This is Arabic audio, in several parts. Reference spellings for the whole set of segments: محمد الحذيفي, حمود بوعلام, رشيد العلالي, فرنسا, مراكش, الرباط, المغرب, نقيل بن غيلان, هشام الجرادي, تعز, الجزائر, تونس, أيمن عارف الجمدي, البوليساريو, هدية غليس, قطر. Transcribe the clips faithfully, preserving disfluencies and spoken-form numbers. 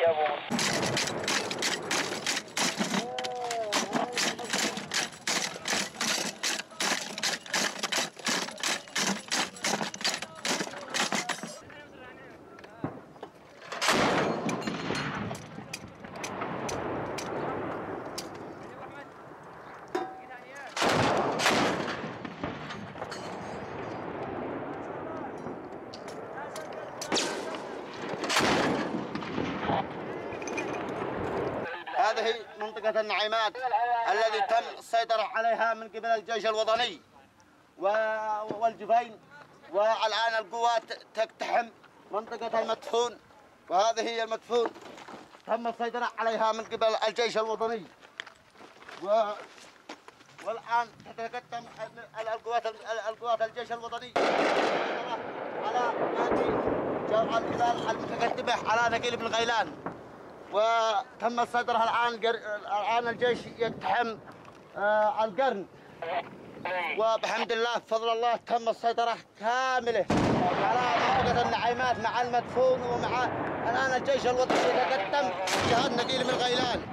يا ابو هذه منطقة النعيمات الذي تم السيطرة عليها من قبل الجيش الوطني والجفين، والآن القوات تقتحم منطقة المدفون، وهذه هي المدفون تم السيطرة عليها من قبل الجيش الوطني، و... والآن تتقدم القوات القوات الجيش الوطني على نادي جمع الهلال المتقدمة على نقيل بن غيلان، وتم السيطرة الآن. جر... الآن الجيش يقتحم آه القرن، وبحمد الله بفضل الله تم السيطرة كاملة على منطقة النعيمات مع المدفون ومع الآن الجيش الوطني يتقدم جهاد نقيل بن غيلان.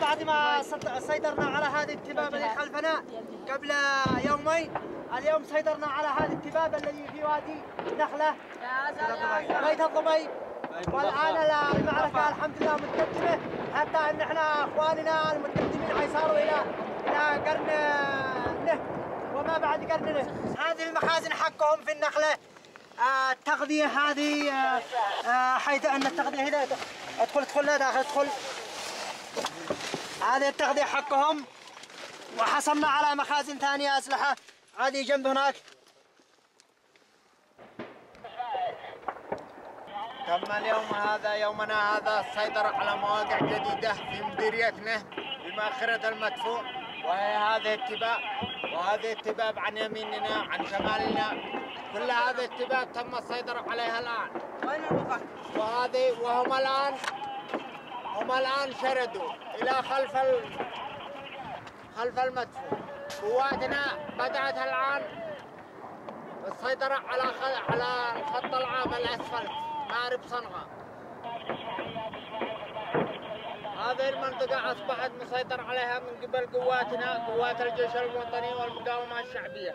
بعد ما سيطرنا على هذا التباب اللي خلفنا قبل يومين، اليوم سيطرنا على هذا التباب الذي في وادي نخلة بيت الضبي، والآن المعركة الحمد لله متقدمة، حتى أن احنا أخواننا المتقدمين حيصاروا إلى إلى قرن نه وما بعد قرن نه. هذه المخازن حقهم في النخلة، آه التغذية هذه آه آه حيث أن التغذية هنا أدخل أدخل لا داخل أدخل هذه التغذية حقهم، وحصلنا على مخازن ثانية أسلحة هذه جنب هناك. تم اليوم هذا يومنا هذا السيطرة على مواقع جديدة في مديريتنا بمأخرة المدفوع، وهي هذه التباب وهذه التباب عن يميننا عن شمالنا، كل هذه التباب تم السيطرة عليها الآن. وين الوقت؟ وهذه وهم الآن هم الآن شردوا إلى خلف ال... خلف المدفوع. قواتنا بدأت الآن السيطرة على خل... على الخط العام الأسفلت مأرب صنعاء. هذه المنطقة أصبحت مسيطرة عليها من قبل قواتنا قوات الجيش الوطني والمقاومة الشعبية.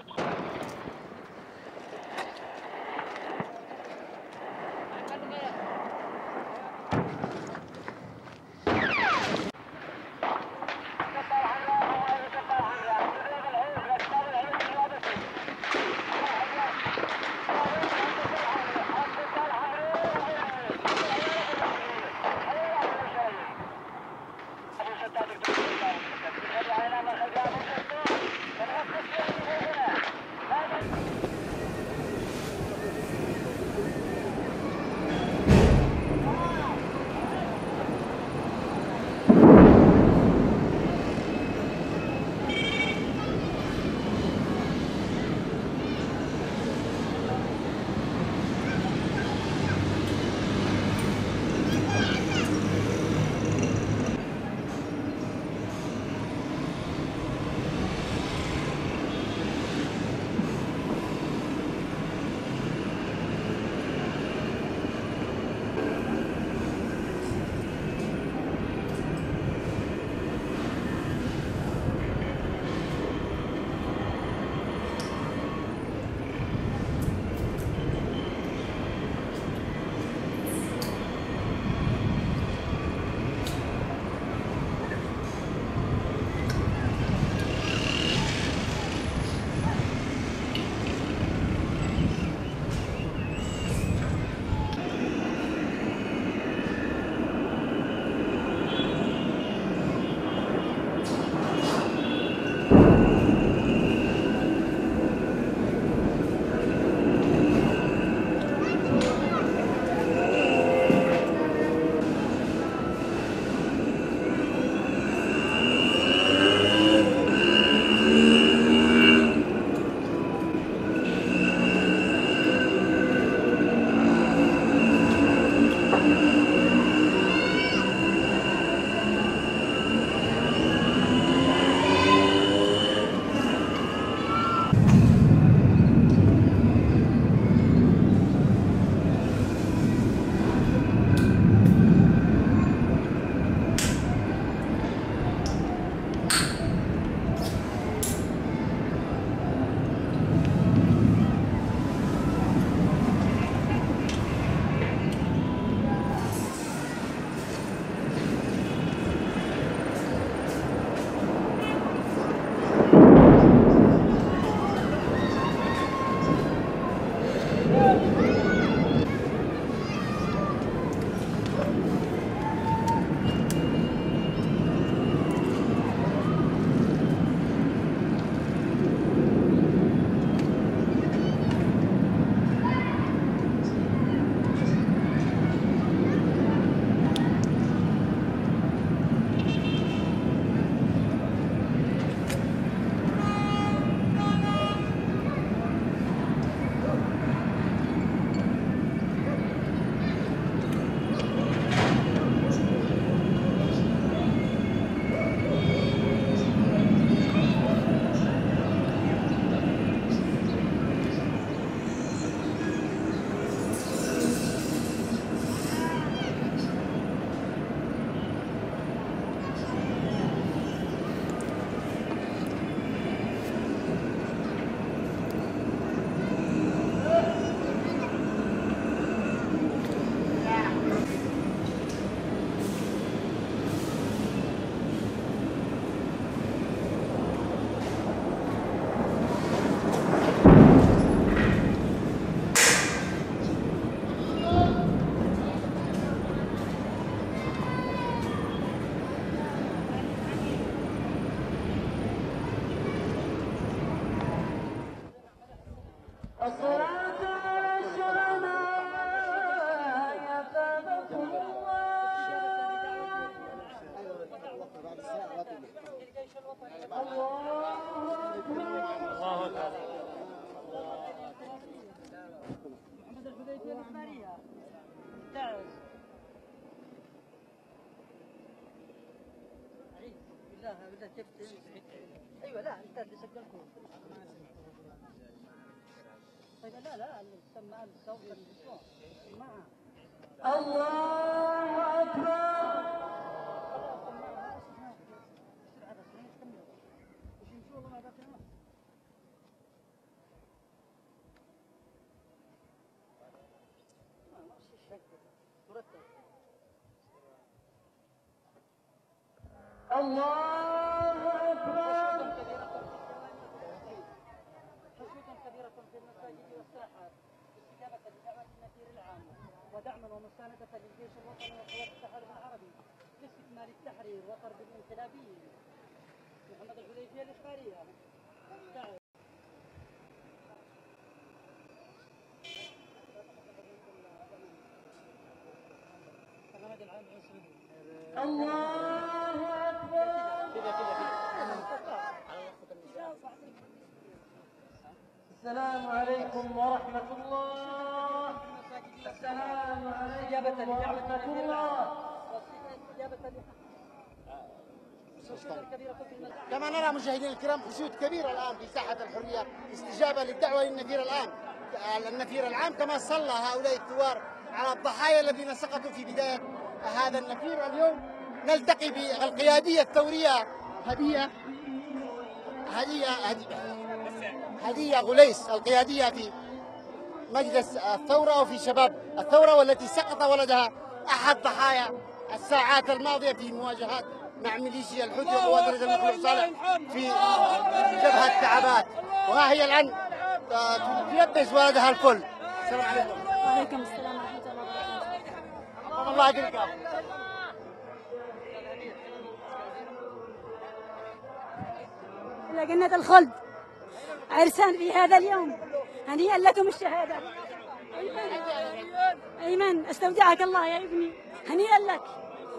ايوه لا انت اللي سجلكم. لا لا اللي سمع الصوت الله اكبر. الله أكبر. حشودا كبيرة في المساجد والساحات باستجابة لدعوة النذير العام ودعما ومساندة للجيش الوطني وقوات التحالف العربي لاستكمال التحرير وطرد الانقلابيين. محمد الحذيفي الإخبارية. الله أكبر. السلام عليكم ورحمة الله. السلام عليكم ورحمة الله. كما نرى مشاهدينا الكرام حشود كبيرة الآن في ساحة الحرية استجابة للدعوة للنذير العام النذير العام كما صلى هؤلاء الثوار على الضحايا الذين سقطوا في بداية هذا النذير. اليوم نلتقي بالقيادية الثورية هدية هدية هدية غليس القيادية في مجلس الثورة وفي شباب الثورة، والتي سقط ولدها أحد ضحايا الساعات الماضية في مواجهات مع ميليشيا الحوثي وقوات رجل المخلوق صالح في جبهة تعبات، وها هي الآن تلبس ولدها الكل. السلام عليكم. وعليكم السلام ورحمة الله وبركاته. الله يجزيكم. إلى جنة الخلد عرسان في هذا اليوم، هنيئا لكم الشهادة. أيمن استودعك الله يا ابني، هنيئا لك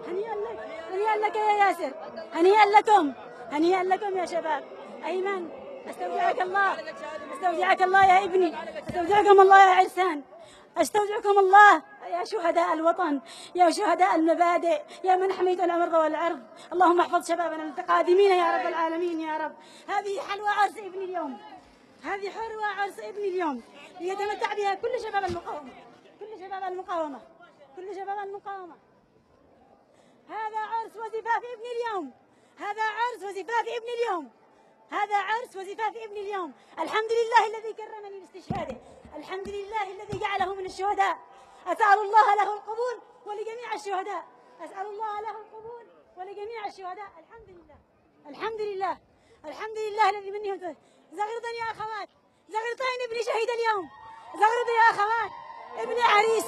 هنيئا لك هنيئا لك يا ياسر، هنيئا لكم هنيئا لكم يا شباب. أيمن استودعك الله استودعك الله يا ابني، استودعكم الله يا عرسان، استودعكم الله يا شهداء الوطن، يا شهداء المبادئ، يا من حميت الأمر والعرض. اللهم احفظ شبابنا القادمين يا رب العالمين يا رب. هذه حلوى عرس ابني اليوم، هذه حلوى عرس ابني اليوم ليتمتع بها كل شباب المقاومة، كل شباب المقاومة، كل شباب المقاومة. هذا عرس وزفاف ابني اليوم، هذا عرس وزفاف ابني اليوم، هذا عرس وزفاف ابني اليوم. الحمد لله الذي كرمني باستشهاده، الحمد لله الذي جعله من الشهداء. أسأل الله له القبول ولجميع الشهداء، أسأل الله له القبول ولجميع الشهداء. الحمد لله الحمد لله الحمد لله الذي مني ومتوفي. زغرتن يا أخوات، زغرتين ابني شهيد اليوم، زغرتن يا أخوات. ابني عريس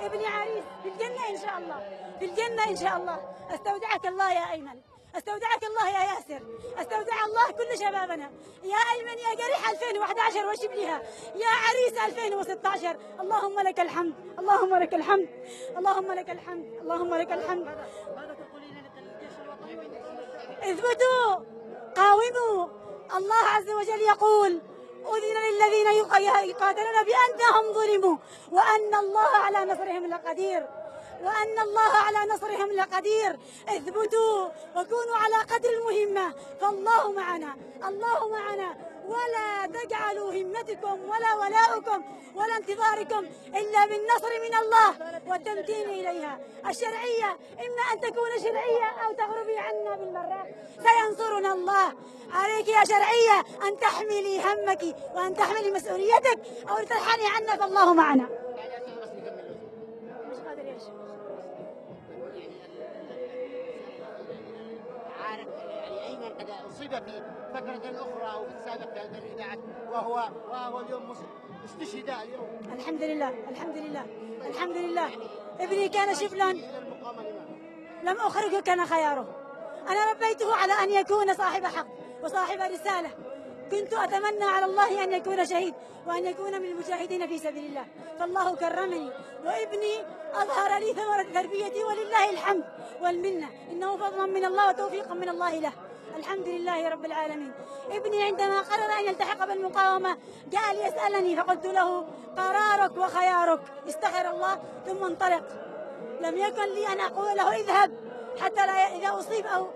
ابني عريس في الجنة إن شاء الله، في الجنة إن شاء الله. أستودعك الله يا أيمن، استودعك الله يا ياسر، استودع الله كل شبابنا يا أيمن، يا جريح ألفين وأحد عشر وشبلها، يا عريس ألفين وستة عشر. اللهم لك الحمد، اللهم لك الحمد، اللهم لك الحمد، اللهم لك الحمد. اثبتوا، قاوموا. الله عز وجل يقول: أذن للذين يقاتلون بأنهم ظلموا وأن الله على نصرهم لقدير، وأن الله على نصرهم لقدير. اثبتوا وكونوا على قدر المهمة، فالله معنا، الله معنا. ولا تجعلوا همتكم ولا ولاؤكم ولا انتظاركم إلا بالنصر من الله والتمكين إليها. الشرعية إما أن تكون شرعية أو تغربي عنا بالمرة، سينصرنا الله. عليك يا شرعية أن تحملي همك وأن تحملي مسؤوليتك أو ترحلي عنا، فالله معنا. عارف يعني ايمن قد اصيب بفكره اخرى او في السابق في البدايات، وهو وهو اليوم استشهد اليوم. الحمد لله الحمد لله الحمد لله. ابني كان شبلا لم اخرجه كان خياره. انا ربيته على ان يكون صاحب حق وصاحب رساله. كنت أتمنى على الله أن يكون شهيد وأن يكون من المجاهدين في سبيل الله، فالله كرمني وابني أظهر لي ثمرة تربيتي ولله الحمد والمنة، إنه فضلا من الله وتوفيقا من الله له. الحمد لله رب العالمين. ابني عندما قرر أن يلتحق بالمقاومة جاء ليسألني فقلت له قرارك وخيارك، استخر الله ثم انطلق. لم يكن لي أن أقول له اذهب حتى لا إذا أصيب أو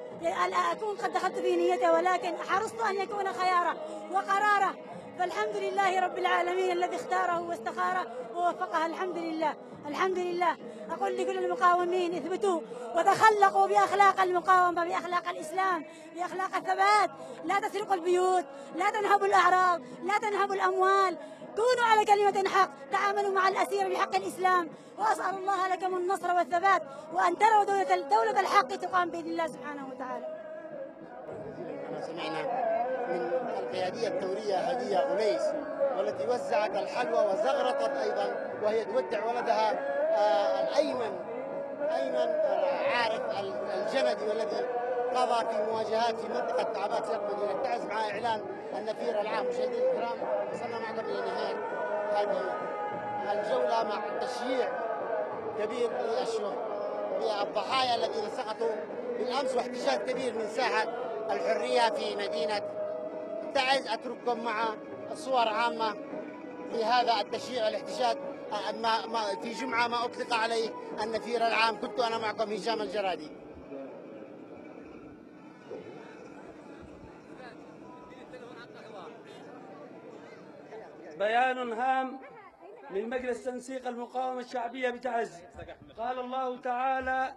أكون قد دخلت في نيته، ولكن حرصت أن يكون خياره وقراره، فالحمد لله رب العالمين الذي اختاره واستخاره ووفقها. الحمد لله الحمد لله. أقول لكل المقاومين اثبتوا وتخلقوا بأخلاق المقاومة، بأخلاق الإسلام، بأخلاق الثبات. لا تسرقوا البيوت، لا تنهبوا الأعراض، لا تنهبوا الأموال، كونوا على كلمة حق، تعاملوا مع الأسير بحق الإسلام. وأسأل الله لكم النصر والثبات وأن تروا دولة, دولة الحق تقام بإذن الله سبحانه وتعالى. سمعنا من القيادية الثورية هدية غنيس والتي وزعت الحلوى وزغرطت أيضا وهي تودع ولدها الأيمن أيمن عارف الجمدي والذي قضى في مواجهات في منطقة عباس لبنان. نتعز مع إعلان النفير العام. مشاهدينا الكرام وصلنا معنا إلى نهاية هذه الجولة مع تشييع كبير للشهر بالضحايا الذين سقطوا بالأمس واحتجاج كبير من ساحة الحرية في مدينة تعز. أترككم مع صور عامة لهذا التشييع الاحتجاج في جمعة ما أطلق عليه النفير العام. كنت أنا معكم هشام الجرادي. بيان هام من مجلس تنسيق المقاومة الشعبية بتعز. قال الله تعالى: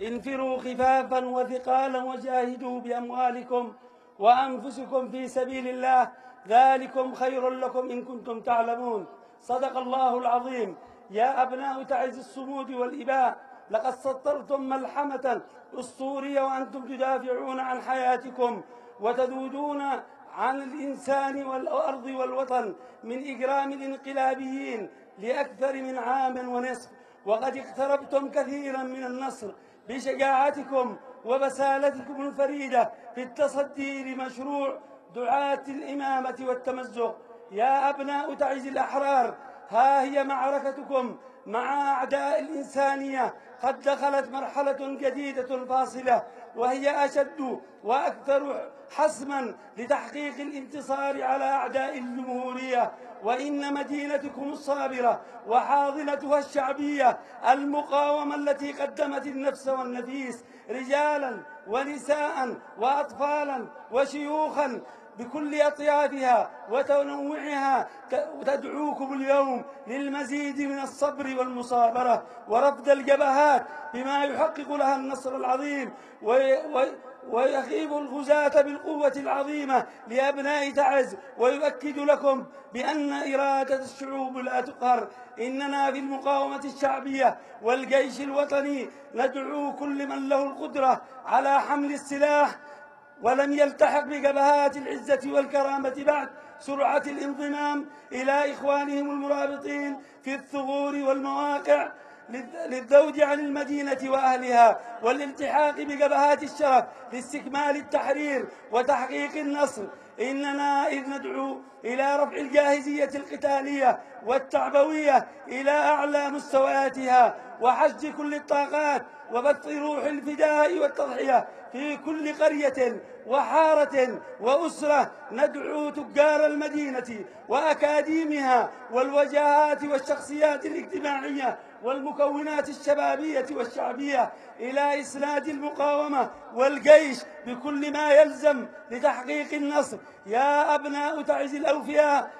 انفروا خفافا وثقالا وجاهدوا بأموالكم وأنفسكم في سبيل الله ذلكم خير لكم إن كنتم تعلمون. صدق الله العظيم. يا أبناء تعز الصمود والإباء، لقد سطرتم ملحمة أسطورية وأنتم تدافعون عن حياتكم وتذودون عن الإنسان والأرض والوطن من إجرام الانقلابيين لأكثر من عام ونصف، وقد اقتربتم كثيرا من النصر بشجاعتكم وبسالتكم الفريدة في التصدي لمشروع دعاة الإمامة والتمزق. يا أبناء تعز الأحرار، ها هي معركتكم مع أعداء الإنسانية، قد دخلت مرحلة جديدة فاصلة وهي أشد وأكثر حسما لتحقيق الانتصار على أعداء الجمهورية. وإن مدينتكم الصابرة وحاضنتها الشعبية المقاومة التي قدمت النفس والنفيس رجالا ونساء وأطفالا وشيوخا بكل أطيافها وتنوعها تدعوكم اليوم للمزيد من الصبر والمصابرة ورفض الجبهات بما يحقق لها النصر العظيم، ويخيب الغزاة بالقوة العظيمة لأبناء تعز، ويؤكد لكم بأن إرادة الشعوب لا تقهر. إننا في المقاومة الشعبية والجيش الوطني ندعو كل من له القدرة على حمل السلاح ولم يلتحق بجبهات العزة والكرامة بعد سرعة الانضمام إلى إخوانهم المرابطين في الثغور والمواقع للذود عن المدينة وأهلها والالتحاق بجبهات الشرف لاستكمال التحرير وتحقيق النصر. إننا إذ ندعو إلى رفع الجاهزية القتالية والتعبوية إلى أعلى مستوياتها وحشد كل الطاقات وبث روح الفداء والتضحية في كل قرية وحارة وأسرة. ندعو تجار المدينة وأكاديمها والوجهات والشخصيات الاجتماعية والمكونات الشبابية والشعبية إلى إسناد المقاومة والجيش بكل ما يلزم لتحقيق النصر. يا أبناء تعز الأوفياء،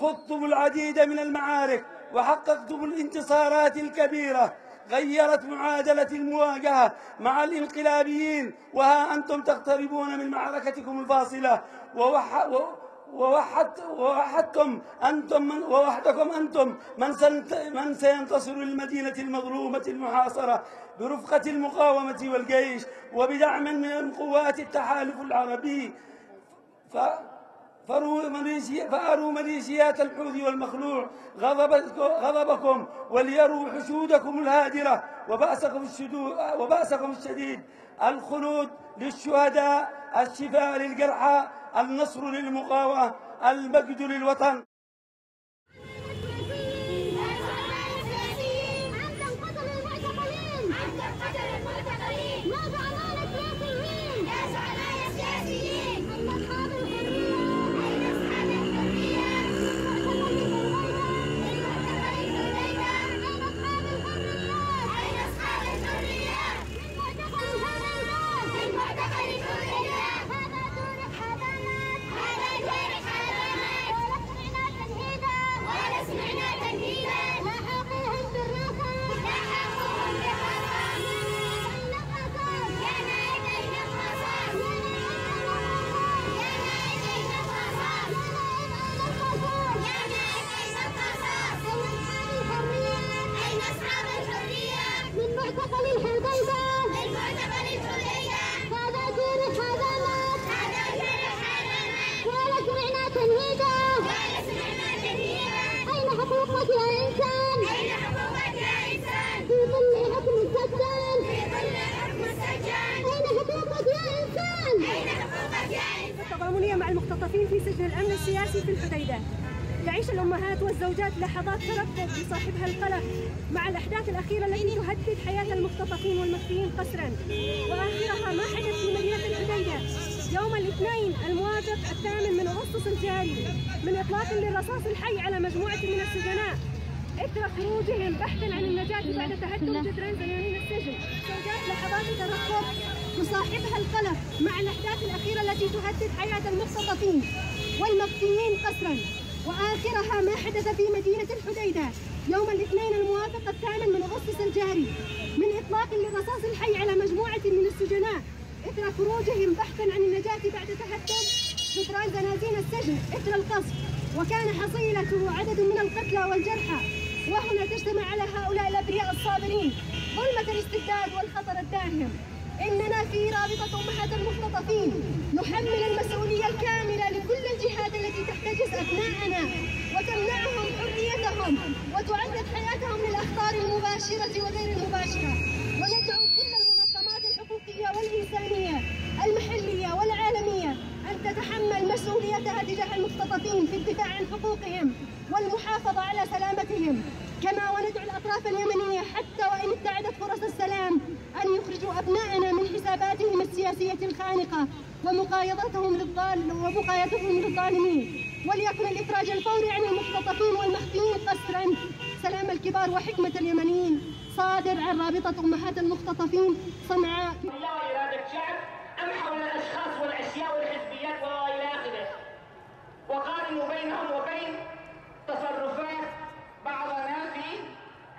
خضتم العديد من المعارك وحققتم الانتصارات الكبيرة غيرت معادلة المواجهة مع الانقلابيين، وها أنتم تقتربون من معركتكم الفاصلة. ووح... ووحد ووحدتم أنتم من ووحدكم أنتم من من سينتصر للمدينة المظلومة المحاصرة برفقة المقاومة والجيش وبدعم من قوات التحالف العربي. ف فأروا مليشيات الحوثي والمخلوع غضبكم وليروا حشودكم الهادرة وبأسكم, وبأسكم الشديد. الخلود للشهداء، الشفاء للجرحى، النصر للمقاومة، المجد للوطن. القانونية مع المختطفين في سجن الأمن السياسي في الحديدة. يعيش الأمهات والزوجات لحظات تردد بصاحبها القلق مع الأحداث الأخيرة التي تهدد حياة المختطفين والمخفيين قسرا، وآخرها ما حدث في مدينة الحديدة يوم الاثنين الموافق الثامن من أغسطس الجاري من إطلاق للرصاص الحي على مجموعة من السجناء اثر خروجهم بحثا عن النجاة بعد تهدم جدران زيانين السجن. زوجات لحظات ترقب مصاحبها القلق مع الأحداث الأخيرة التي تهدد حياة المختطفين والمخفيين قسرا، وآخرها ما حدث في مدينة الحديدة يوم الاثنين الموافق الثامن من أغسطس الجاري من إطلاق للرصاص الحي على مجموعة من السجناء إثر خروجهم بحثا عن النجاة بعد تهدم جدران زنازين السجن إثر القصف، وكان حصيلته عدد من القتلى والجرحى. وهنا تجتمع على هؤلاء الأبرياء الصابرين ظلمة الاستبداد والخطر الداهم. إننا في رابطة أمهات المختطفين نحمل المسؤولية الكاملة لكل الجهات التي تحتجز أبنائنا وتمنعهم حريتهم وتعرض حياتهم للأخطار المباشرة وغير المباشرة، وندعو كل المنظمات الحقوقية والإنسانية المحلية والعالمية أن تتحمل مسؤوليتها تجاه المختطفين في الدفاع عن حقوقهم والمحافظة على سلامتهم، كما وندعو الأطراف اليمنية حتى وإن ابتعدت فرص السلام أن يخرجوا أبنائنا من حساباتهم السياسية الخانقة ومقايضتهم للظالم ومقايضتهم للظالمين، وليكن الإخراج الفوري عن المختطفين والمخفيين قسرا. سلام الكبار وحكمة اليمنيين صادر عن رابطة أمهات المختطفين صنعاء. الله إرادة شعب أم حول الأشخاص والأشياء والحزبيات وإلى آخره، وقارنوا بينهم وبين تصرفات بعضنا في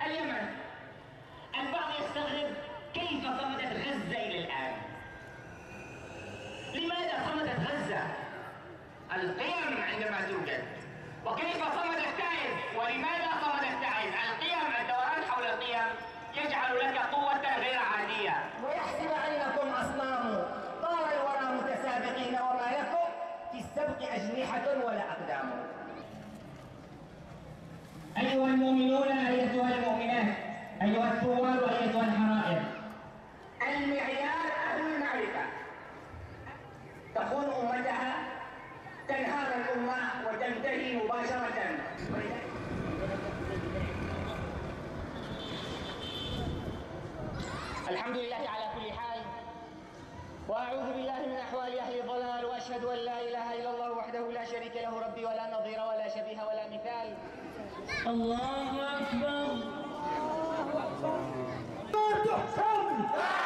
اليمن. البعض يستغرب كيف صمدت غزة إلى الآن؟ لماذا صمدت غزة؟ القيم عندما توجد. وكيف صمدت تعز؟ ولماذا صمدت تعز؟ القيم، الدوران حول القيم يجعل لك قوة غير عادية. ويحسب أنكم أصنام طار الورى متسابقين، وما لكم في السبق أجنحة ولا أقدام. أيها المؤمنون، أيتها المؤمنات، أيها الثوار وأيتها الحرائر، المعيار أهل المعرفة. تكون أمتها تنهار الأمة وتنتهي مباشرة. الحمد لله على كل حال، وأعوذ بالله من أحوال أهل الضلال، وأشهد أن لا إله إلا الله وحده لا شريك له، ربي ولا نظير ولا شبيه ولا مثال. الله أكبر.